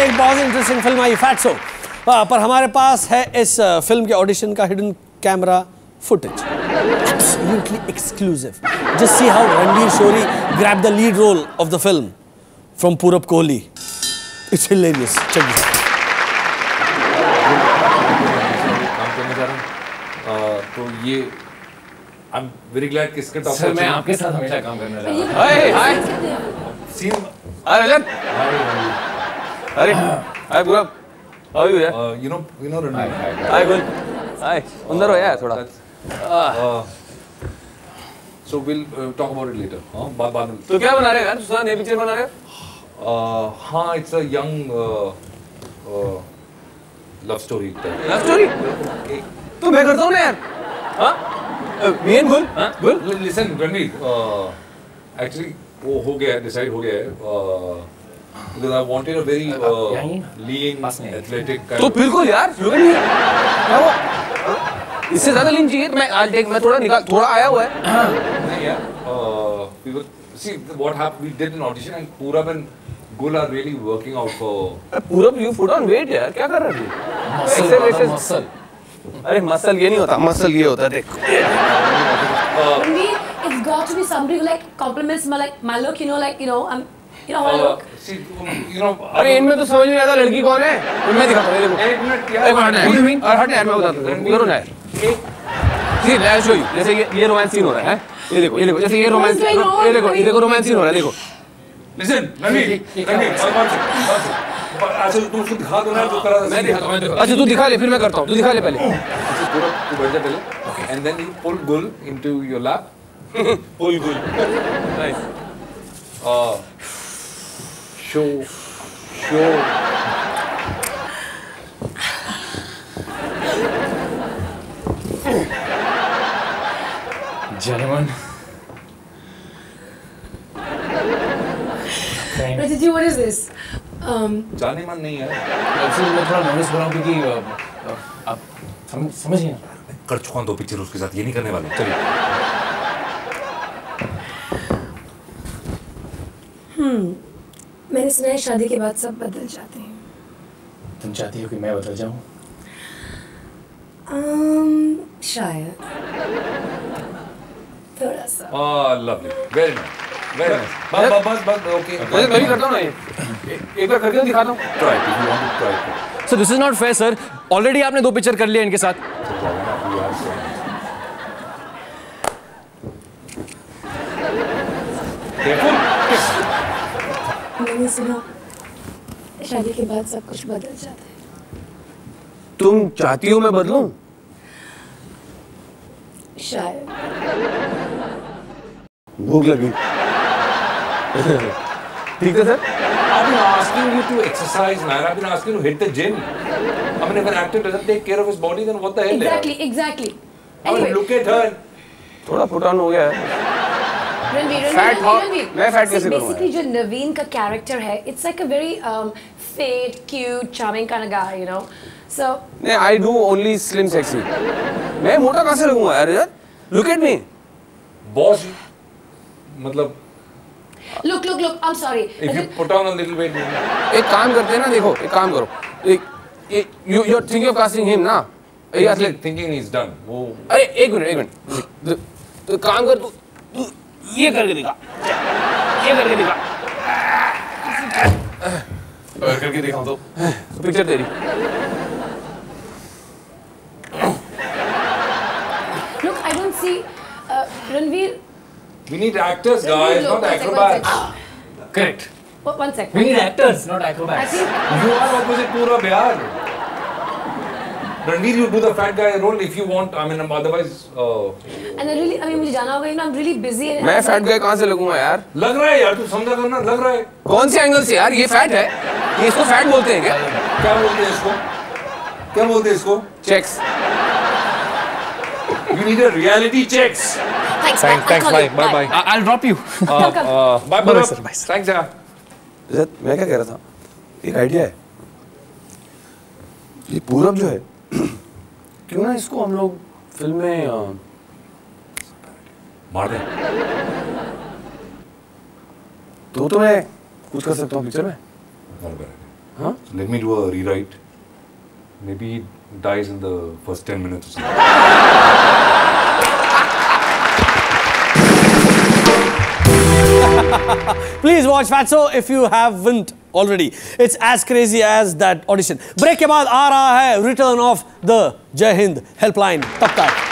में एक बहुत इंटरेस्टिंग फिल्म आई फैट्सो, पर हमारे पास है इस फिल्म के ऑडिशन का hidden camera footage, absolutely exclusive. Just see how Ranveer Shorey grab the lead role of the film from Purab Kohli. It's hilarious. Check this out. काम करने जा रहा हूं तो ये आई एम वेरी ग्लैड कि इसके टॉप पर मैं आपके साथ हमेशा काम करने जा रहा हूं। Hi scene. अरे लग अरे hi Purab, how are you? You know Ranveer. Hi Gul. Hi अंदर हो यार थोड़ा। So we'll talk about it later. बाद में। तो क्या बना रहे हो यार? सुशांत ये पिक्चर बना रहे हो? हाँ, it's a young love story. Love story? तो मैं करता हूँ ना यार। हाँ? Me and Gul. हाँ? Gul. Listen, Ranvir. Actually, वो हो गया है, decide हो गया है। Because I wanted a very lean, athletic kind. तो बिल्कुल यार, fluent है। इससे ज़्यादा लीन चाहिए तो मैं आज देख मैं थोड़ा आया हुआ है। नहीं यार, people see what happened. We did an audition and Purab and Gul are really working out for. Purab, you put on weight यार, क्या कर रहे हो? Muscle. अरे muscle ये नहीं होता, muscle ये होता है देख। It's got to be somebody who like compliments my look, you know how I look. See, अरे इनमें तो समझ नहीं आता लड़की कौन है। मैं दिखाता हूँ देखो। एक मिनट यार। हट ना यार मैं बताता हूँ। करो ना यार। See, let's show you. जैसे ये रोमांस सीन हो रहा है, ये देखो, जैसे ये रोमांस, ये देखो रोमांस सीन हो रहा है, देखो। Listen, Ranvir, अच्छा तुम उसको दिखा दो ना जो करा। मैं दिखाता हूँ। अच्छा तू दिखा ले, फिर मैं करता हूँ। तू दिखा ले पहले। अच्छा तू बैठ जा पहले। And then you pull Gul into your lap. Pull Gul. Nice. Show. Gentlemen. Rajaji, what is this? Gentlemen नहीं है। एक्चुअली मैं थोड़ा nervous हो रहा हूँ क्योंकि आप समझ नहीं आ रहा। कर चुका हूँ 2 पिक्चर उसके साथ, ये नहीं करने वाला। चलिए। मैंने सुना है शादी के बाद सब बदल जाते हैं। तुम चाहती हो कि मैं बदल जाऊँ? शायद। थोड़ा सा। Lovely, very nice, very nice. बस, okay. मैं भी करता हूँ ना ये। एक बार करके दिखाता हूँ। Try, if you want to try. Sir, this is not fair, sir. Already आपने 2 पिक्चर कर लिए इनके साथ। देखो। मैंने सुना शादी के बाद सब कुछ बदल जाता है। तुम चाहती हो मैं बदलूं? शायद। भूख लगी। ठीक है sir. I've been asking you to exercise, man. I've been asking you to hit the gym. I mean, if an actor doesn't take care of his body, then what the hell? Exactly. Anyway, look at her. थोड़ा पुराना हो गया है। Ranvir. मैं fat कैसे करूँगा? Basically, जो नवीन का character है, it's like a very fat, cute, charming kind of guy, you know. So. नहीं, I do only slim, sexy. मैं मोटा कैसे लगूँगा यार यार? Look at me. Boss. मतलब look I'm sorry if you put on a little weight. एक काम करते हैं ना, देखो एक काम करो, एक you're thinking of casting him ना, actually thinking is done. वो अरे एक मिनट तो काम कर, तू ये करके दिखा करके दिखाऊं तो पिक्चर तेरी। Look, I don't see Ranvir. We need actors, guys, not acrobats. Correct. One second. We need actors, not acrobats. You are opposite Purab, yaar. Ranvir, you do the fat guy role if you want. I mean, otherwise. And I mean, मुझे जाना होगा, you know, I'm really busy. मैं fat guy कहाँ से लगूँगा यार? लग रहा है यार, तू समझा कर ना, लग रहा है। कौन से angle से यार? ये fat है? ये इसको fat बोलते हैं क्या? क्या बोलते हैं इसको? Checks. You need a reality checks. Thanks. Bye. I'll drop you. Bye, sir. Thanks, sir. Zed, मैं क्या कह रहा था? एक idea है। ये पूरब जो है, क्यों ना इसको हम लोग फिल्म में मार दें? तो मैं कुछ कर सकता हूँ पिक्चर में। Huh? So let me do a rewrite. Maybe he dies in the first 10 minutes or something. Please watch Fatso if you haven't already. It's as crazy as that audition. Break ke baad aa raha hai return of the Jai Hind helpline. Tab tak.